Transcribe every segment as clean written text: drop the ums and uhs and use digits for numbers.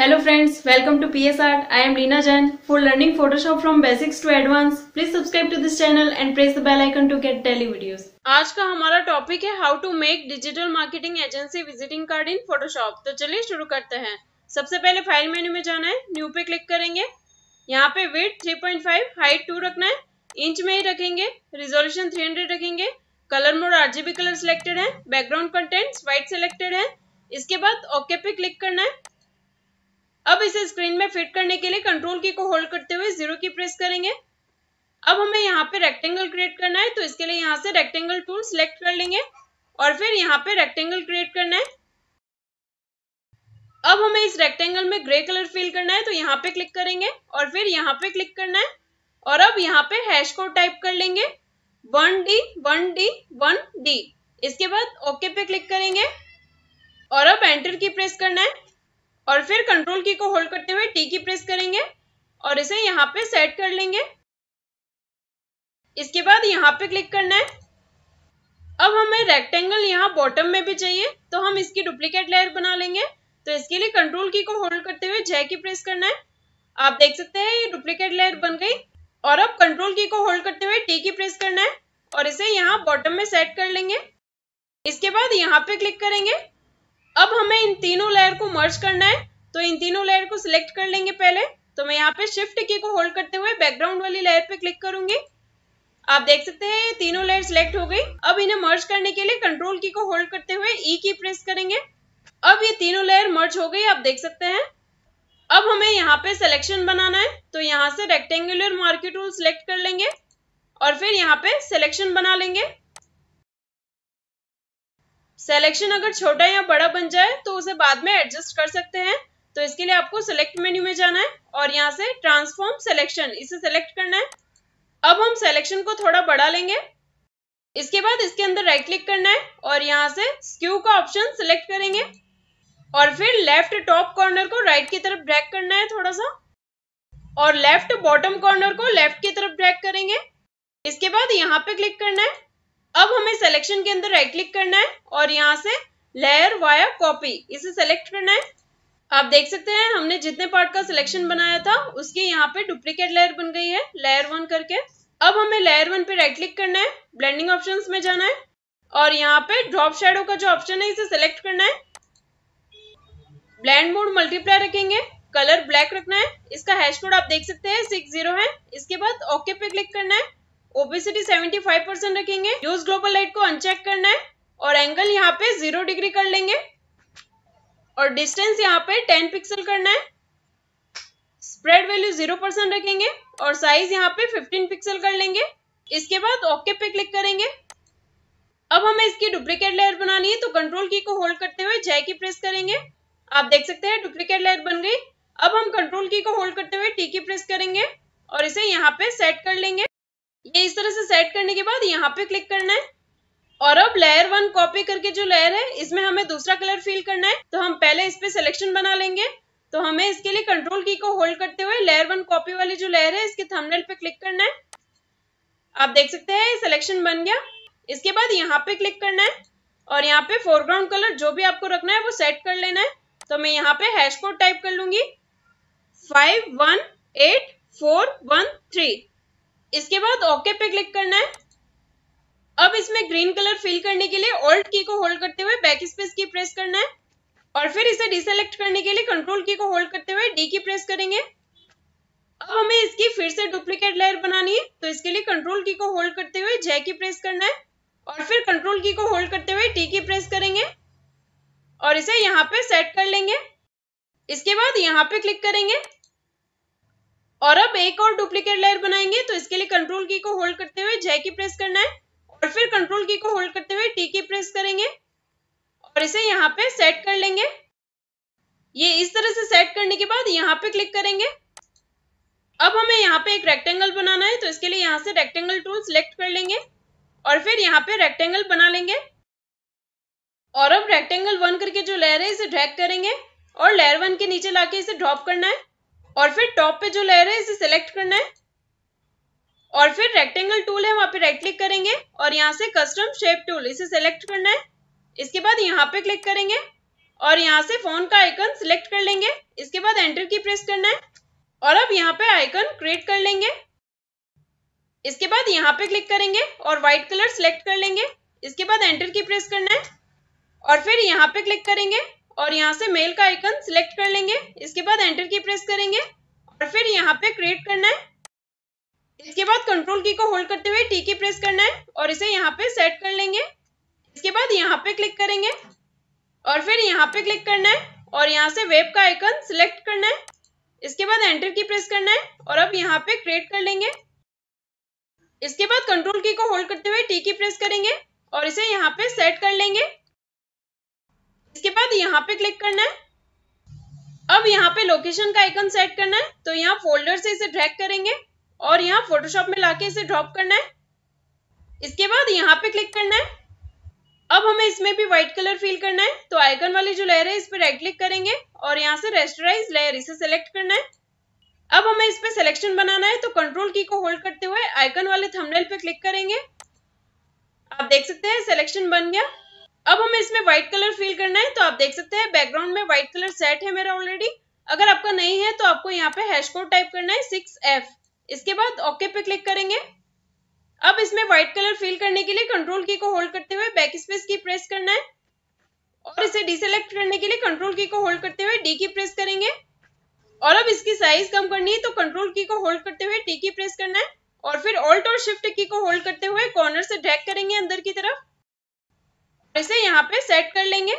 Hello friends, welcome to PSArt. I am Reena Jain. For learning Photoshop from basics to advanced, please subscribe to this channel and press the bell icon to get daily videos. आज का हमारा topic है how to make digital marketing agency visiting card in Photoshop. तो चलिए शुरू करते हैं। सबसे पहले फाइल मेन्यू में जाना है, न्यू पे क्लिक करेंगे। यहाँ पे विड्थ 3.5, हाइट 2 रखना है, इंच में ही रखेंगे, रिजोल्यूशन 300 रखेंगे, colour mode RGB colour selected है, बैकग्राउंड कंटेंट व्हाइट सिलेक्टेड है। इसके बाद ओके पे क्लिक करना है। अब इसे स्क्रीन में फिट करने के लिए कंट्रोल की को होल्ड करते हुए 0 की प्रेस करेंगे। अब हमें यहाँ पे रेक्टेंगल क्रिएट करना है, तो इसके लिए यहाँ से रेक्टेंगल टूल सिलेक्ट कर लेंगे और फिर यहाँ पे रेक्टेंगल क्रिएट करना है। अब हमें इस रेक्टेंगल में ग्रे कलर फिल करना है, तो यहाँ पे क्लिक करेंगे और फिर यहाँ पे क्लिक करना है। और अब यहाँ पे हैश कोड टाइप कर लेंगे 1D 1D 1D। इसके बाद ओके पे क्लिक करेंगे और अब एंटर की प्रेस करना है और फिर कंट्रोल की को होल्ड करते हुए टी की प्रेस करेंगे और इसे यहाँ पे सेट कर लेंगे। इसके बाद यहाँ पे क्लिक करना है। अब हमें रेक्टेंगल यहाँ बॉटम में भी चाहिए, तो हम इसकी डुप्लीकेट लेयर बना लेंगे। तो इसके लिए कंट्रोल की को होल्ड करते हुए जे की प्रेस करना है। आप देख सकते हैं ये डुप्लीकेट लेयर बन गई। और अब कंट्रोल की को होल्ड करते हुए टी की प्रेस करना है और इसे यहाँ बॉटम में सेट कर लेंगे। इसके बाद यहाँ पे क्लिक करेंगे। अब हमें इन तीनों लेयर को मर्ज करना है, तो इन तीनों लेयर को सिलेक्ट कर लेंगे पहले। तो मैं यहाँ पे शिफ्ट की को होल्ड करते हुए बैकग्राउंड वाली लेयर पे क्लिक करूंगी। आप देख सकते हैं तीनों लेयर सिलेक्ट हो गई। अब इन्हें मर्ज करने के लिए कंट्रोल की को होल्ड करते हुए ई की प्रेस करेंगे। अब ये तीनों लेयर मर्ज हो गई, आप देख सकते हैं। अब हमें यहाँ पे सिलेक्शन बनाना है, तो यहाँ से रेक्टेंगुलर मार्कर टूल सिलेक्ट कर लेंगे और फिर यहाँ पे सिलेक्शन बना लेंगे। सिलेक्शन अगर छोटा या बड़ा बन जाए तो उसे बाद में एडजस्ट कर सकते हैं। तो इसके लिए आपको सिलेक्ट मेन्यू में जाना है और यहाँ से ट्रांसफॉर्म सिलेक्शन इसे सिलेक्ट करना है। अब हम सिलेक्शन को थोड़ा बड़ा लेंगे। इसके बाद इसके अंदर राइट क्लिक करना है और यहाँ से स्क्यू का ऑप्शन सिलेक्ट करेंगे और फिर लेफ्ट टॉप कॉर्नर को राइट की तरफ ड्रैग करना है थोड़ा सा और लेफ्ट बॉटम कॉर्नर को लेफ्ट की तरफ ड्रैग करेंगे। इसके बाद यहाँ पे क्लिक करना है। अब हमें सिलेक्शन के अंदर राइट क्लिक करना है और यहाँ से लेयर वाया कॉपी इसे सेलेक्ट करना है। आप देख सकते हैं हमने जितने पार्ट का सिलेक्शन बनाया था उसकी यहाँ पे डुप्लीकेट लेयर बन गई है, लेयर 1 करके। अब हमें लेयर 1 पे राइट क्लिक करना है, ब्लेंडिंग ऑप्शंस में जाना है और यहाँ पे ड्रॉप शेडो का जो ऑप्शन है इसे सेलेक्ट करना है। ब्लेंड मोड मल्टीप्लाई रखेंगे, कलर ब्लैक रखना है। इसका हैश कोड आप देख सकते हैं 60 है। इसके बाद ओके पे क्लिक करना है, ओपेसिटी 75% रखेंगे, यूज ग्लोबल लाइट को अनचेक करना है और एंगल यहाँ पे 0 डिग्री कर लेंगे और डिस्टेंस यहाँ पे 10 पिक्सल करना है। स्प्रेड वैल्यू 0% रखेंगे और साइज यहाँ पे 15 पिक्सल कर लेंगे। इसके बाद ओके पे क्लिक करेंगे। अब हमें इसकी डुप्लीकेट लेयर बनानी है, तो कंट्रोल की को होल्ड करते हुए जे की प्रेस करेंगे। आप देख सकते हैं डुप्लीकेट लेयर बन गई। अब हम कंट्रोल की को होल्ड करते हुए टी की प्रेस करेंगे और इसे यहाँ पे सेट कर लेंगे। ये इस तरह से सेट करने के बाद यहाँ पे क्लिक करना है और अब लेयर 1 कॉपी करके जो लेयर है इसमें हमें दूसरा कलर फिल करना है, तो हम पहले इस पे सिलेक्शन बना लेंगे। तो हमें इसके लिए कंट्रोल की को होल्ड करते हुए लेयर 1 कॉपी वाली जो लेयर है इसके थंबनेल पे क्लिक करना है। आप देख सकते हैं सिलेक्शन बन गया। इसके बाद यहाँ पे क्लिक करना है और यहाँ पे फोरग्राउंड कलर जो भी आपको रखना है वो सेट कर लेना है। तो मैं यहाँ पे हैश कोड टाइप कर लूंगी 518413। इसके बाद ओके पे क्लिक करना है। अब इसमें ग्रीन कलर फिल करने के लिए ऑल्ट की को होल्ड करते हुए बैक स्पेस की प्रेस करना है और फिर इसे डिसेलेक्ट करने के लिए कंट्रोल की को होल्ड करते हुए डी की प्रेस करेंगे। अब हमें इसकी फिर से डुप्लीकेट लेयर बनानी है, तो इसके लिए कंट्रोल की को होल्ड करते हुए जे की प्रेस करना है और फिर कंट्रोल की को होल्ड करते हुए टी की प्रेस करेंगे और इसे यहाँ पे सेट कर लेंगे। इसके बाद यहाँ पे क्लिक करेंगे और अब एक और डुप्लीकेट लेयर बनाएंगे, तो इसके लिए कंट्रोल की को होल्ड करते हुए जे की प्रेस करना है और फिर कंट्रोल की को होल्ड करते हुए टी की प्रेस करेंगे और इसे यहाँ पे सेट कर लेंगे। ये इस तरह से सेट करने के बाद यहाँ पे क्लिक करेंगे। अब हमें यहाँ पे एक रेक्टेंगल बनाना है, तो इसके लिए यहाँ से रेक्टेंगल टूल सिलेक्ट कर लेंगे और फिर यहाँ पे रेक्टेंगल बना लेंगे और अब रेक्टेंगल 1 करके जो लेयर है इसे ड्रैग करेंगे और लेयर 1 के नीचे लाके इसे ड्रॉप करना है और फिर टॉप पे जो लेयर है इसे सिलेक्ट करना है और फिर रेक्टेंगल टूल है वहां पे राइट क्लिक करेंगे और यहाँ से कस्टम शेप टूल इसे सिलेक्ट करना है। इसके बाद यहाँ पे क्लिक करेंगे और यहाँ से फोन का आइकन सिलेक्ट कर लेंगे। इसके बाद एंटर की प्रेस करना है और अब यहाँ पे आइकन क्रिएट कर लेंगे। इसके बाद यहाँ पे क्लिक करेंगे और व्हाइट कलर सिलेक्ट कर लेंगे। इसके बाद एंटर की प्रेस करना है और फिर यहाँ पे क्लिक करेंगे और यहाँ से मेल का आइकन सिलेक्ट कर लेंगे। इसके बाद एंटर की प्रेस करेंगे और फिर यहाँ पे क्रिएट करना है। इसके बाद कंट्रोल की को होल्ड करते हुए टी की प्रेस करना है और इसे यहाँ पे सेट कर लेंगे। इसके बाद यहाँ पे क्लिक करेंगे और फिर यहाँ पे क्लिक करना है और यहाँ से वेब का आइकन सिलेक्ट करना है। इसके बाद एंटर की प्रेस करना है और अब यहाँ पे क्रिएट कर लेंगे। इसके बाद कंट्रोल की को होल्ड करते हुए टी की प्रेस करेंगे और इसे यहाँ पे सेट कर लेंगे। इसके बाद यहाँ पे क्लिक करना है। अब यहाँ पे लोकेशन का आइकन सेट करना है, तो यहाँ फोल्डर से इसे ड्रैग करेंगे और यहाँ फोटोशॉप में लाके इसे ड्रॉप करना है। इसके बाद यहाँ पे क्लिक करना है। अब हमें इसमें भी व्हाइट कलर फील करना है, तो आइकन वाली जो लेयर है इस पर राइट क्लिक करेंगे और यहाँ से रेस्टराइज लेयर इसे सेलेक्ट करना है। अब हमें इस पर सिलेक्शन बनाना है, तो कंट्रोल की को होल्ड करते हुए आइकन वाले थंबनेल पे क्लिक करेंगे। आप देख सकते हैं सिलेक्शन बन गया। अब हमें इसमें व्हाइट कलर फील करना है, तो आप देख सकते हैं बैकग्राउंड में व्हाइट कलर सेट है मेरा ऑलरेडी। अगर आपका नहीं है तो आपको यहाँ पे हैश कोड टाइप करना है 6F। इसके बाद ओके पे क्लिक करेंगे। अब इसमें व्हाइट कलर फील करने के लिए कंट्रोल की को होल्ड करते हुए बैक स्पेस की प्रेस करना है और इसे डिसेलेक्ट करने के लिए कंट्रोल की को होल्ड करते हुए डी की प्रेस करेंगे। और अब इसकी साइज कम करनी है, तो कंट्रोल की को होल्ड करते हुए टी की प्रेस करना है और फिर ऑल्ट और शिफ्ट की को होल्ड करते हुए कॉर्नर से ड्रैग करेंगे अंदर की तरफ और इसे यहाँ पे सेट कर लेंगे।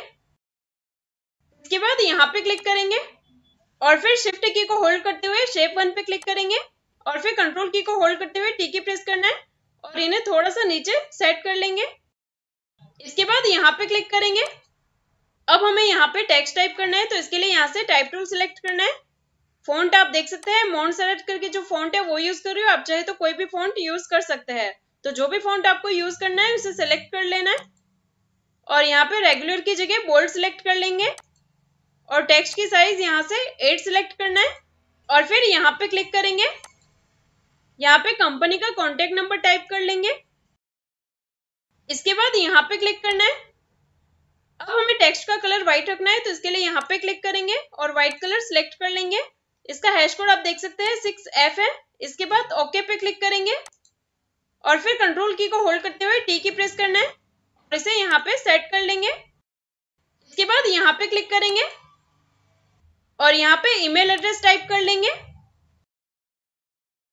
इसके बाद यहाँ पे क्लिक करेंगे और फिर शिफ्ट की को होल्ड करते हुए शेप 1 पे क्लिक करेंगे और फिर कंट्रोल की को होल्ड करते हुए टी की प्रेस करना है और इन्हें थोड़ा सा नीचे सेट कर लेंगे। इसके बाद यहाँ पे क्लिक करेंगे। अब हमें यहाँ पे टेक्स्ट टाइप करना है, तो इसके लिए यहाँ से टाइप टूल सिलेक्ट करना है। फॉन्ट आप देख सकते हैं मोंटसेराट करके जो फॉन्ट है वो यूज कर रही हो, आप चाहे तो कोई भी फॉन्ट यूज कर सकते हैं। तो जो भी फॉन्ट आपको यूज करना है उसे सिलेक्ट कर लेना है और यहाँ पे रेगुलर की जगह बोल्ड सिलेक्ट कर लेंगे और टेक्स्ट की साइज यहाँ से 8 सिलेक्ट करना है और फिर यहाँ पे क्लिक करेंगे। यहाँ पे कंपनी का कॉन्टेक्ट नंबर टाइप कर लेंगे। इसके बाद यहाँ पे क्लिक करना है। अब हमें टेक्स्ट का कलर व्हाइट रखना है, तो इसके लिए यहाँ पे क्लिक करेंगे और व्हाइट कलर सिलेक्ट कर लेंगे। इसका हैश कोड आप देख सकते हैं 6F है। इसके बाद ओके पे क्लिक करेंगे और फिर कंट्रोल की को होल्ड करते हुए टी की प्रेस करना है और इसे यहाँ पे सेट कर लेंगे। इसके बाद यहाँ पे क्लिक करेंगे और यहाँ पे ईमेल एड्रेस टाइप कर लेंगे।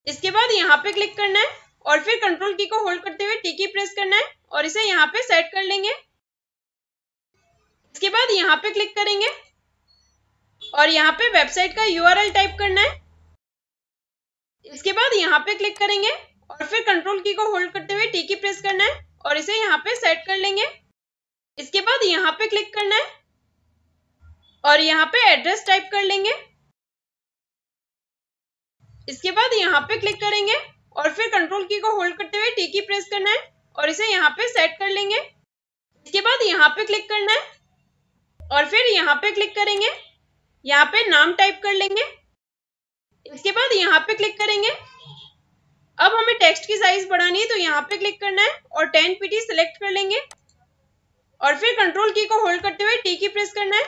इसके बाद यहाँ पे क्लिक करना है और फिर कंट्रोल की को होल्ड करते हुए टी की प्रेस करना है और इसे यहाँ पे सेट कर लेंगे। इसके बाद यहाँ पे क्लिक करेंगे और यहाँ पे वेबसाइट का URL टाइप करना है। इसके बाद यहाँ पे क्लिक करेंगे और फिर कंट्रोल की को होल्ड करते हुए टी की प्रेस करना है और इसे यहाँ पे सेट कर लेंगे। इसके बाद यहाँ पे क्लिक करना है और यहाँ पे एड्रेस टाइप कर लेंगे। इसके बाद यहाँ पे क्लिक करेंगे और फिर कंट्रोल की को होल्ड करते हुए टी की प्रेस करना है और इसे यहाँ पे सेट कर लेंगे। इसके बाद यहाँ पे क्लिक करना है और फिर यहाँ पे क्लिक करेंगे। यहाँ पे नाम टाइप कर लेंगे। इसके बाद यहाँ पे क्लिक करेंगे। अब हमें टेक्स्ट की साइज बढ़ानी है, तो यहाँ पे क्लिक करना है और 10 PT सिलेक्ट कर लेंगे और फिर कंट्रोल की को होल्ड करते हुए टी की प्रेस करना है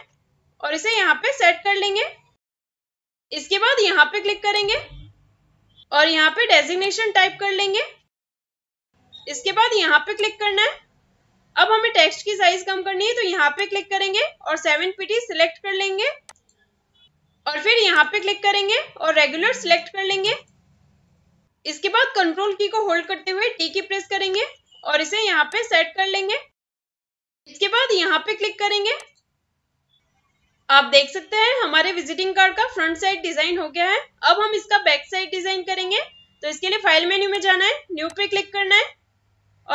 और इसे यहाँ पे सेट कर लेंगे। इसके बाद यहाँ पे क्लिक करेंगे और यहाँ पे डेजिग्नेशन टाइप कर लेंगे। इसके बाद यहाँ पे क्लिक करना है। अब हमें टेक्स्ट की साइज कम करनी है, तो यहाँ पे क्लिक करेंगे और 7 PT सिलेक्ट कर लेंगे और फिर यहाँ पे क्लिक करेंगे और रेगुलर सिलेक्ट कर लेंगे। इसके बाद कंट्रोल की को होल्ड करते हुए टी की प्रेस करेंगे और इसे यहाँ पे सेट कर लेंगे। इसके बाद यहाँ पे क्लिक करेंगे। आप देख सकते हैं हमारे विजिटिंग कार्ड का फ्रंट साइड डिजाइन हो गया है। अब हम इसका बैक साइड डिजाइन करेंगे, तो इसके लिए फाइल मेन्यू में जाना है, न्यू पे क्लिक करना है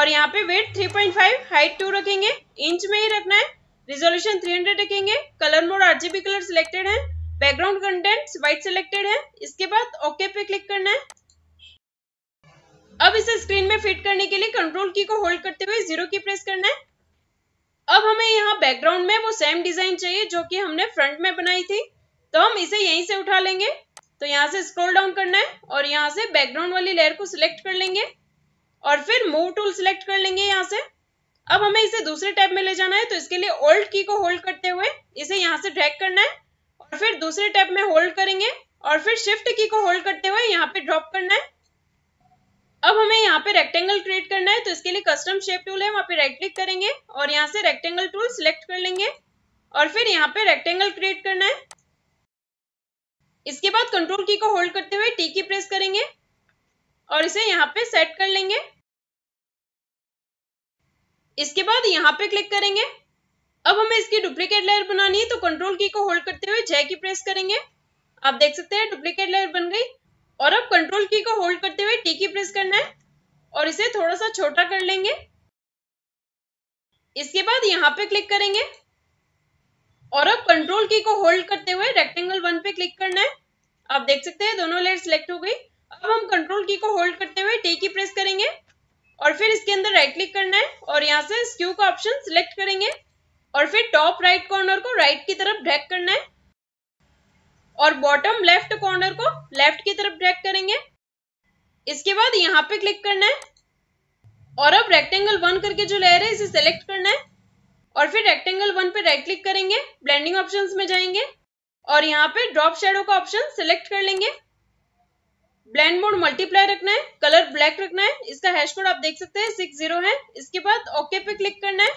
और यहाँ पे वेट 3.5, हाइट 2 रखेंगे, इंच में ही रखना है, रिजोल्यूशन 300 रखेंगे, colour mode RGB colour selected है, बैकग्राउंड कंटेंट व्हाइट सिलेक्टेड है। इसके बाद ओके पे क्लिक करना है। अब इसे स्क्रीन में फिट करने के लिए कंट्रोल की को होल्ड करते हुए 0 की प्रेस करना है। अब हमें यहाँ बैकग्राउंड में वो सेम डिजाइन चाहिए जो कि हमने फ्रंट में बनाई थी, तो हम इसे यहीं से उठा लेंगे। तो यहाँ से स्क्रॉल डाउन करना है और यहाँ से बैकग्राउंड वाली लेयर को सिलेक्ट कर लेंगे और फिर मूव टूल सिलेक्ट कर लेंगे यहाँ से अब हमें इसे दूसरे टैब में ले जाना है, तो इसके लिए ऑल्ट की को होल्ड करते हुए इसे यहाँ से ड्रैग करना है और फिर दूसरे टैब में होल्ड करेंगे और फिर शिफ्ट की को होल्ड करते हुए यहाँ पे ड्रॉप करना है। अब हमें यहाँ पे रेक्टेंगल क्रिएट करना है, तो इसके लिए कस्टम शेप टूल है, वहाँ पे राइट क्लिक करेंगे और यहाँ से रेक्टेंगल टूल सिलेक्ट कर लेंगे और फिर यहाँ पे रेक्टेंगल क्रिएट करना है। इसके बाद कंट्रोल की को होल्ड करते हुए टी की प्रेस करेंगे और इसे यहाँ पे सेट कर लेंगे। इसके बाद यहाँ पे क्लिक करेंगे। अब हमें इसकी डुप्लीकेट लेयर बनानी है, तो कंट्रोल की को होल्ड करते हुए जे की प्रेस करेंगे। आप देख सकते हैं डुप्लीकेट लेयर बन गई। और अब कंट्रोल की को होल्ड करते हुए टी की प्रेस करना है और इसे थोड़ा सा छोटा कर लेंगे। इसके बाद यहाँ पे क्लिक करेंगे और अब कंट्रोल की को होल्ड करते हुए रेक्टेंगल वन पे क्लिक करना है। आप देख सकते हैं दोनों लेयर सिलेक्ट हो गई। अब हम कंट्रोल की को होल्ड करते हुए टी की प्रेस करेंगे और फिर इसके अंदर राइट क्लिक करना है और यहाँ से स्क्यू का ऑप्शन सिलेक्ट करेंगे और फिर टॉप राइट कॉर्नर को राइट की तरफ ड्रैग करना है और बॉटम लेफ्ट कॉर्नर को लेफ्ट की तरफ ड्रैग करेंगे। इसके बाद यहाँ पे क्लिक करना है और अब रेक्टेंगल वन करके जो लेयर है इसे सेलेक्ट करना है और फिर रेक्टेंगल वन पे राइट क्लिक करेंगे, ब्लेंडिंग ऑप्शंस में जाएंगे और यहाँ पे ड्रॉप शेडो का ऑप्शन सिलेक्ट कर लेंगे। ब्लेंड मोड मल्टीप्लाई रखना है, कलर ब्लैक रखना है, इसका हैश कोड आप देख सकते हैं 60 है। इसके बाद ओके पे क्लिक करना है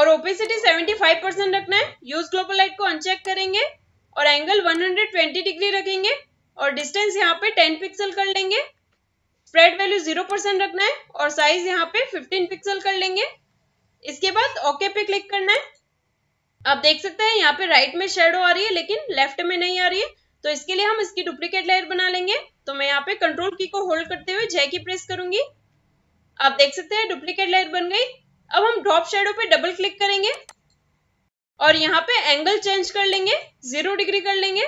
और ओपेसिटी 75% रखना है। यूज ग्लोबल लाइट को अनचेक करेंगे और एंगल 120 डिग्री रखेंगे और डिस्टेंस यहाँ पे 10 पिक्सल कर लेंगे। स्प्रेड वैल्यू 0% रखना है और साइज यहाँ पे 15 पिक्सल कर लेंगे। इसके बाद ओके पे क्लिक करना है। आप देख सकते हैं यहाँ पे राइट में शेडो आ रही है लेकिन लेफ्ट में नहीं आ रही है, तो इसके लिए हम इसकी डुप्लीकेट लेयर बना लेंगे। तो मैं यहाँ पे कंट्रोल की को होल्ड करते हुए जे की प्रेस करूंगी। आप देख सकते हैं डुप्लीकेट लेयर बन गई। अब हम ड्रॉप शेडो पे डबल क्लिक करेंगे और यहाँ पे एंगल चेंज कर लेंगे, 0 डिग्री कर लेंगे।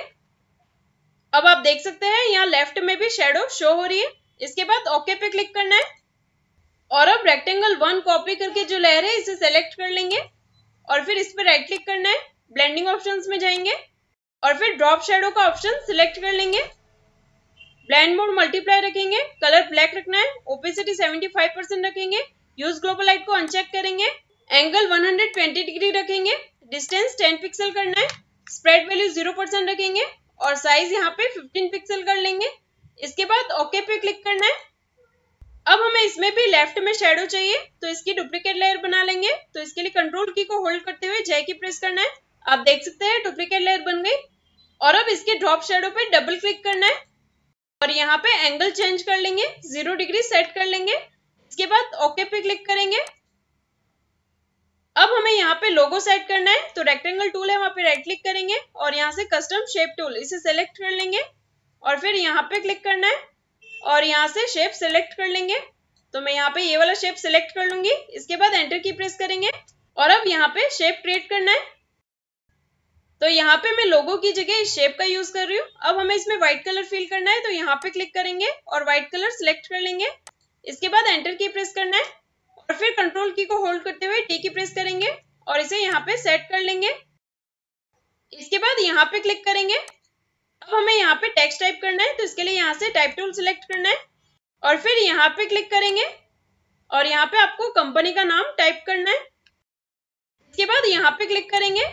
अब आप देख सकते हैं यहाँ लेफ्ट में भी शेडो शो हो रही है। इसके बाद ओके पे क्लिक करना है और अब रेक्टेंगल वन कॉपी करके जो लेयर है इसे सेलेक्ट कर लेंगे और फिर इस पर राइट क्लिक करना है, ब्लेंडिंग ऑप्शंस में जाएंगे और फिर ड्रॉप शेडो का ऑप्शन सिलेक्ट कर लेंगे। ब्लेंड मोड मल्टीप्लाई रखेंगे, कलर ब्लैक रखना है, ओपेसिटी 75% रखेंगे, यूज ग्लोबल लाइट को अनचेक करेंगे, एंगल 120 डिग्री रखेंगे, डिस्टेंस 10 पिक्सल करना है, स्प्रेड वैल्यू 0% रखेंगे और साइज यहाँ पे 15 पिक्सल कर लेंगे। इसके बाद ओके पे क्लिक करना है। अब हमें इसमें भी लेफ्ट में शेडो चाहिए, तो इसकी डुप्लीकेट लेयर बना लेंगे। तो इसके लिए कंट्रोल की को होल्ड करते हुए जे की प्रेस करना है। आप देख सकते हैं डुप्लीकेट लेयर बन गई और अब इसके ड्रॉप शेडो पे डबल क्लिक करना है और यहाँ पे एंगल चेंज कर लेंगे, 0 डिग्री सेट कर लेंगे। इसके बाद ओके पे क्लिक करेंगे। अब हमें यहाँ पे लोगो सेट करना है, तो रेक्टेंगल टूल है, वहाँ पे राइट क्लिक करेंगे और यहाँ से कस्टम शेप टूल इसे सेलेक्ट कर लेंगे और फिर यहाँ पे क्लिक करना है और यहाँ से शेप सेलेक्ट कर लेंगे। तो मैं यहाँ पे ये वाला शेप सेलेक्ट कर लूंगी। इसके बाद एंटर की प्रेस करेंगे और अब यहाँ पे शेप क्रिएट करना है। तो यहाँ पे मैं लोगो की जगह इस शेप का यूज कर रही हूँ। अब हमें इसमें व्हाइट कलर फिल करना है, तो यहाँ पे क्लिक करेंगे और व्हाइट कलर सिलेक्ट कर लेंगे। इसके बाद एंटर की प्रेस करना है और फिर कंट्रोल की को होल्ड करते हुए टी की प्रेस करेंगे और इसे यहाँ पे सेट कर लेंगे। इसके बाद यहाँ पे क्लिक करेंगे। अब हमें यहाँ पे टेक्स्ट टाइप करना है, तो इसके लिए यहाँ से टाइप टूल सिलेक्ट करना है और फिर यहाँ पे क्लिक करेंगे और यहाँ पे आपको कंपनी का नाम टाइप करना है। इसके बाद यहाँ पे क्लिक करेंगे।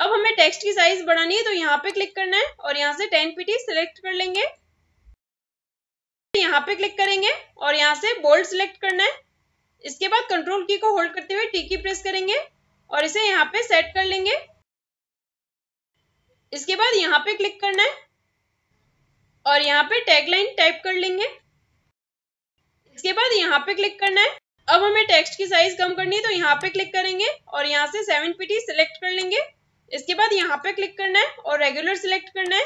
अब हमें टेक्स्ट की साइज बढ़ानी है, तो यहाँ पे क्लिक करना है और यहाँ से 10 PT सिलेक्ट कर लेंगे। यहाँ पे क्लिक करेंगे और यहाँ से बोल्ड सिलेक्ट करना है। इसके बाद कंट्रोल की को होल्ड करते हुए टी की प्रेस करेंगे और इसे यहाँ पे सेट कर लेंगे। इसके बाद यहाँ पे क्लिक करना है और यहाँ पे टैगलाइन टाइप कर लेंगे। इसके बाद यहाँ पे क्लिक करना है। अब हमें टेक्स्ट की साइज कम करनी है, तो यहाँ पे क्लिक करेंगे और यहाँ से 7 PT सिलेक्ट कर लेंगे। इसके बाद यहाँ पे क्लिक करना है और रेगुलर सिलेक्ट करना है।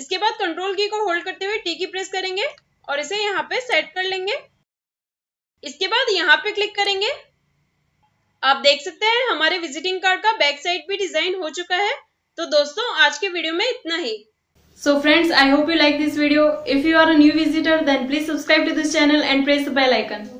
इसके बाद कंट्रोल की को होल्ड करते हुए टी की प्रेस करेंगे और इसे यहाँ पे सेट कर लेंगे। इसके बाद यहाँ पे क्लिक करेंगे। आप देख सकते हैं हमारे विजिटिंग कार्ड का बैक साइड भी डिजाइन हो चुका है। तो दोस्तों आज के वीडियो में इतना ही। So friends, I hope you like this video. If you are a new visitor then please subscribe to this channel and press the bell icon.